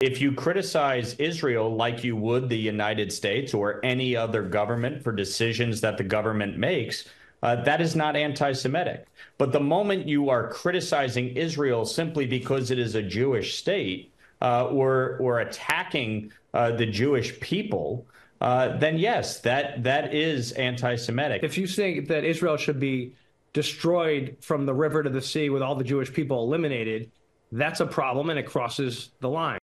If you criticize Israel like you would the United States or any other government for decisions that the government makes, that is not anti-Semitic. But the moment you are criticizing Israel simply because it is a Jewish state or attacking the Jewish people, then yes, that is anti-Semitic. If you think that Israel should be destroyed from the river to the sea with all the Jewish people eliminated, that's a problem, and it crosses the line.